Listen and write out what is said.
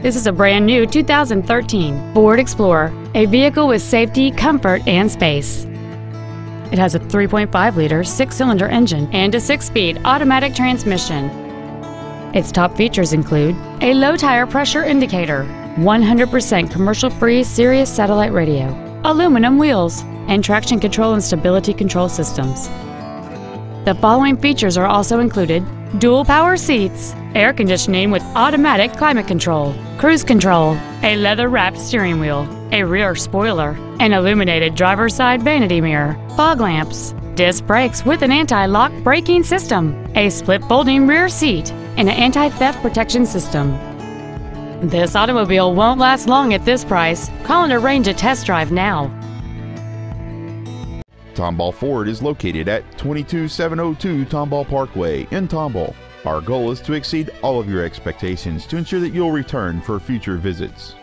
This is a brand new 2013 Ford Explorer, a vehicle with safety, comfort, and space. It has a 3.5-liter six-cylinder engine and a six-speed automatic transmission. Its top features include a low tire pressure indicator, 100% commercial-free Sirius satellite radio, aluminum wheels, and traction control and stability control systems. The following features are also included: dual power seats, air conditioning with automatic climate control, cruise control, a leather-wrapped steering wheel, a rear spoiler, an illuminated driver's side vanity mirror, fog lamps, disc brakes with an anti-lock braking system, a split folding rear seat, and an anti-theft protection system. This automobile won't last long at this price. Call and arrange a test drive now. Tomball Ford is located at 22702 Tomball Parkway in Tomball. Our goal is to exceed all of your expectations to ensure that you'll return for future visits.